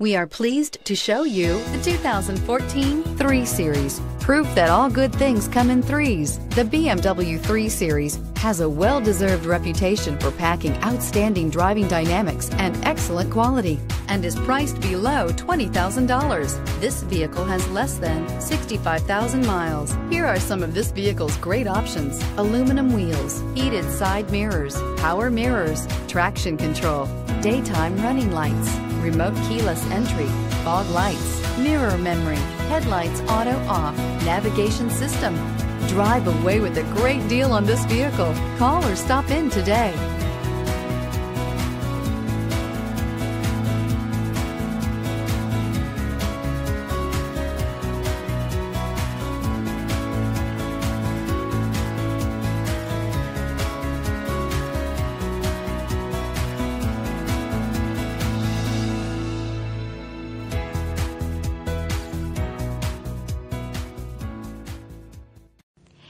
We are pleased to show you the 2014 3 Series. Proof that all good things come in threes. The BMW 3 Series has a well-deserved reputation for packing outstanding driving dynamics and excellent quality, and is priced below $20,000. This vehicle has less than 65,000 miles. Here are some of this vehicle's great options: aluminum wheels, heated side mirrors, power mirrors, traction control, daytime running lights, remote keyless entry, fog lights, mirror memory, headlights auto off, navigation system. Drive away with a great deal on this vehicle. Call or stop in today.